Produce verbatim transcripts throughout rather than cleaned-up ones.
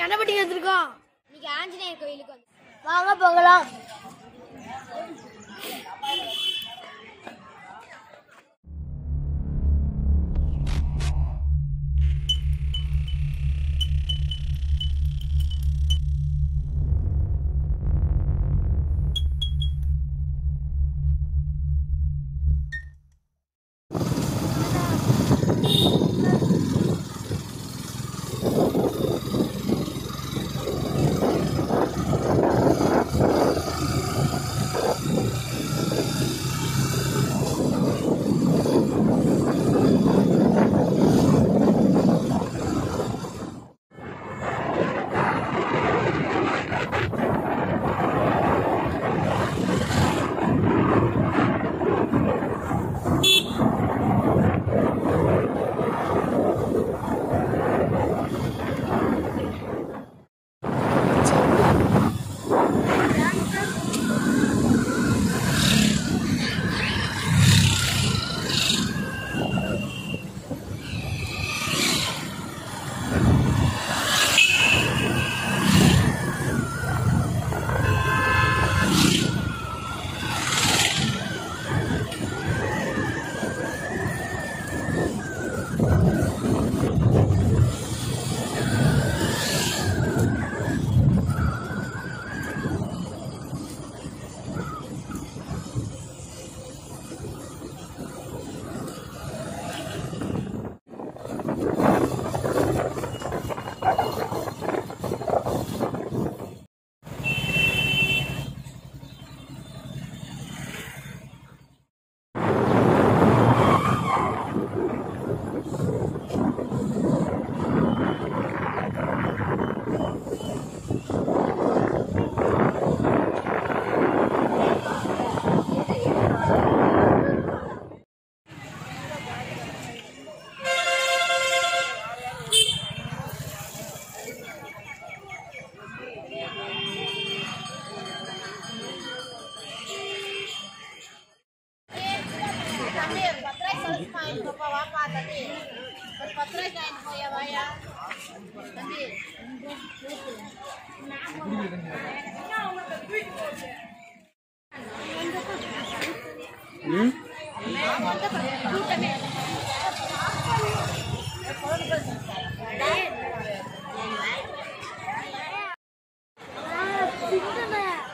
என்ன பண்ணிட்டு வந்திருக்கோம்? இன்னைக்கு ஆஞ்சநேயர் கோயிலுக்கு வாங்க போகலாம்.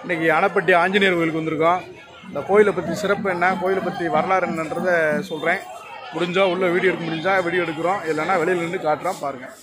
இன்னைக்கு யானப்பட்டி ஆஞ்சநேயர் கோயிலுக்கு வந்திருக்கோம். இந்த கோயிலை பற்றி சிறப்பு என்ன, கோயிலை பற்றி வரலாறு என்னன்றதை சொல்கிறேன். முடிஞ்சால் உள்ள வீடியோ எடுக்க முடிஞ்சால் வீடியோ எடுக்கிறோம், இல்லைன்னா வெளியில் நின்று காட்டுறோம் பாருங்கள்.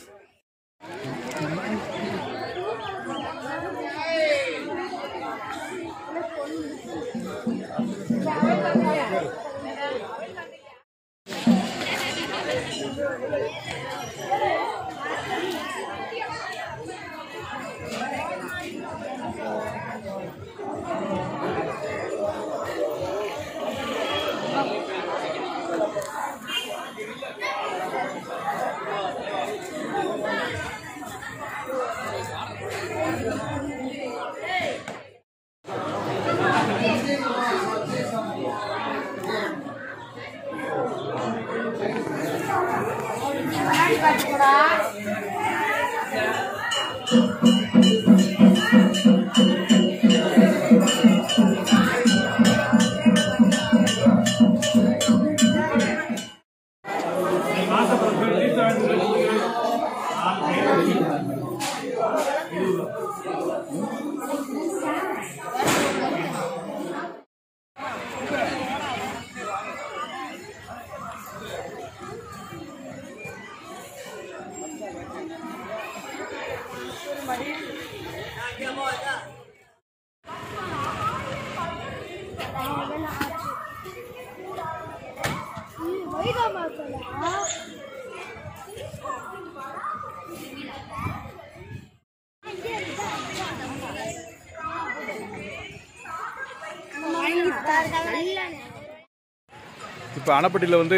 இப்போ அணைப்பட்டியில் வந்து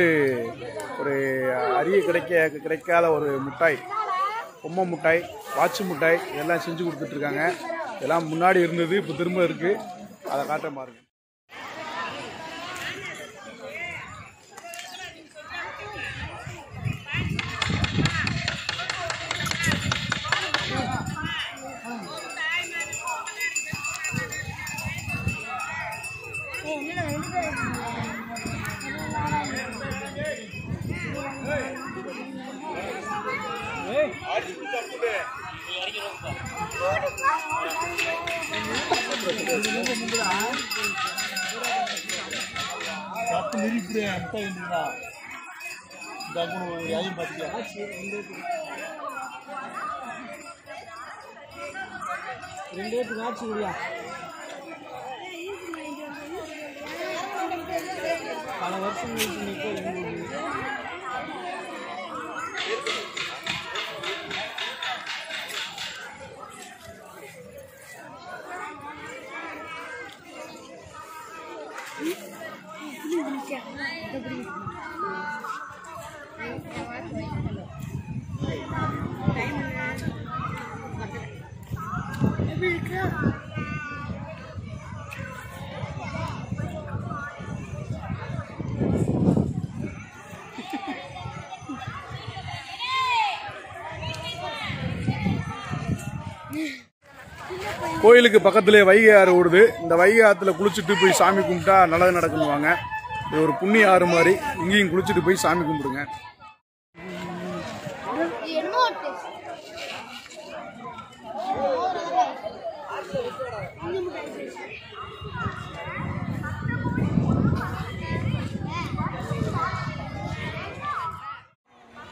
ஒரு அரிய கிடைக்க கிடைக்காத ஒரு மிட்டாய், பொம்மை மிட்டாய், வாட்சி மிட்டாய் இதெல்லாம் செஞ்சு கொடுத்துட்ருக்காங்க. இதெல்லாம் முன்னாடி இருந்தது, இப்போ திரும்ப இருக்குது. அதை காட்டுற மாதிரி இருக்கு. ಬರ್ತಾ ಇದ್ದಿಲ್ಲ ಜಾಗಗಳು ಯಾರಿಗೆ ಬರ್ತೀಯ பல வருஷம் எப்படி கோயிலுக்கு பக்கத்திலே வைகை ஆறு ஓடுது. இந்த வைகை ஆற்றுல குளிச்சுட்டு போய் சாமி கும்பிட்டா நல்லது நடக்குன்னுவாங்க. இது ஒரு புண்ணிய ஆறு மாதிரி, இங்கேயும் குளிச்சுட்டு போய் சாமி கும்பிடுங்க.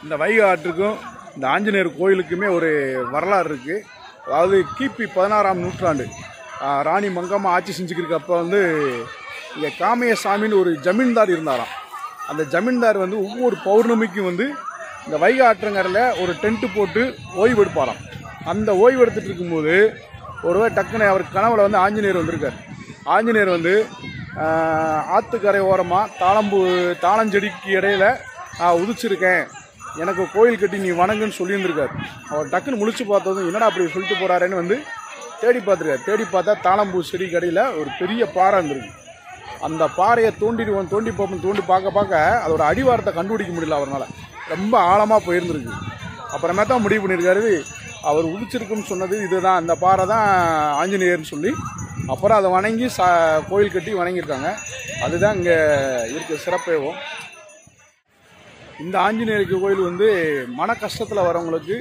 இந்த வைகை ஆற்றுக்கும் இந்த ஆஞ்சநேயர் கோயிலுக்குமே ஒரு வரலாறு இருக்குது. அதாவது கிபி பதினாறாம் நூற்றாண்டு ராணி மங்கம்மா ஆட்சி செஞ்சுக்கிருக்க அப்போ வந்து இங்கே காமையசாமின்னு ஒரு ஜமீன்தார் இருந்தாராம். அந்த ஜமீன்தார் வந்து ஒவ்வொரு பௌர்ணமிக்கும் வந்து இந்த வைகை ஆற்றங்கரையில் ஒரு டென்ட்டு போட்டு ஓய்வு எடுப்பாராம். அந்த ஓய்வு எடுத்துகிட்டு இருக்கும்போது ஒருவே டக்குன்னு அவர் கனவுல வந்து ஆஞ்சநேயர் வந்திருக்கார். ஆஞ்சநேயர் வந்து ஆற்றுக்கரை ஓரமாக தாளம்பு தாளஞ்செடிக்கு இடையில் நான் உதிச்சிருக்கேன், எனக்கு கோயில் கட்டி நீ வணங்குன்னு சொல்லியிருந்திருக்காரு. அவர் டக்குன்னு முழிச்சு பார்த்ததும் என்னடா அப்படி சொல்லிட்டு போகிறாருன்னு வந்து தேடி பார்த்துருக்காரு. தேடி பார்த்தா தாளம்பூ செடி கடையில் ஒரு பெரிய பாறை இருந்திருக்கு. அந்த பாறையை தோண்டிடுவோம் தோண்டி பார்ப்போம் தோண்டி பார்க்க பார்க்க அதோட அடிவாரத்தை கண்டுபிடிக்க முடியல அவரால். ரொம்ப ஆழமாக போயிருந்துருக்கு. அப்புறமே தான் முடிவு பண்ணியிருக்காரு, அவர் உதிச்சிருக்குன்னு சொன்னது இதுதான், அந்த பாறை தான் ஆஞ்சநேயர்னு சொல்லி அப்புறம் அதை வணங்கி சா கோயில் கட்டி வணங்கியிருக்காங்க. அதுதான் இங்கே இருக்கிற சிறப்பேவும். இந்த ஆஞ்சநேயருக்கு கோயில் வந்து மன கஷ்டத்தில் வரவங்களுக்கு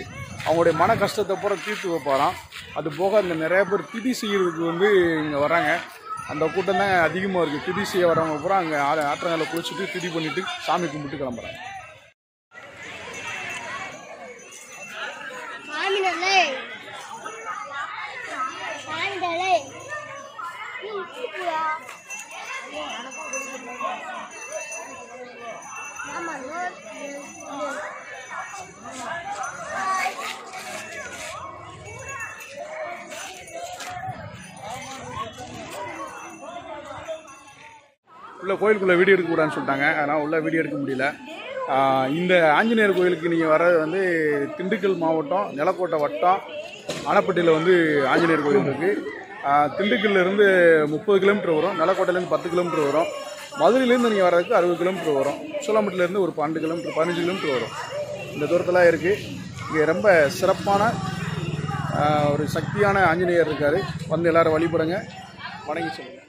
அவங்களுடைய மன கஷ்டத்தை பூரா தீர்த்து வைப்பாராம். அது போக இந்த நிறைய பேர் திதி செய்கிறதுக்கு வந்து இங்கே வராங்க. அந்த கூட்டம் தான் அதிகமாக இருக்குது. திதி செய்ய வரவங்க பூரா அங்கே ஆற்றங்களை குளிச்சுட்டு திதி பண்ணிவிட்டு சாமி கும்பிட்டு கிளம்புறாங்க. உள்ள கோயிலுக்குள்ளே வீடியோ எடுக்கக்கூடாதுன்னு சொல்லிட்டாங்க, அதனால் உள்ள வீடியோ எடுக்க முடியல. இந்த ஆஞ்சநேயர் கோயிலுக்கு நீங்கள் வர்றது வந்து திண்டுக்கல் மாவட்டம் நிலக்கோட்டை வட்டம் அணைப்பட்டியில் வந்து ஆஞ்சநேயர் கோயில் இருக்குது. திண்டுக்கல்லேருந்து முப்பது கிலோமீட்டர் வரும், நிலக்கோட்டையிலேருந்து பத்து கிலோமீட்டர் வரும், மதுரையிலேருந்து நீங்கள் வர்றதுக்கு அறுபது கிலோமீட்டர் வரும், சோழமட்டிலேருந்து ஒரு பன்னெண்டு கிலோமீட்டர் பதினஞ்சு கிலோமீட்டர் வரும். இந்த தூரத்தில் இருக்குது. இங்கே ரொம்ப சிறப்பான ஒரு சக்தியான ஆஞ்சநேயர் இருக்கார். வந்து எல்லோரும் வழிபடுங்க, வணங்கி சொல்லுங்கள்.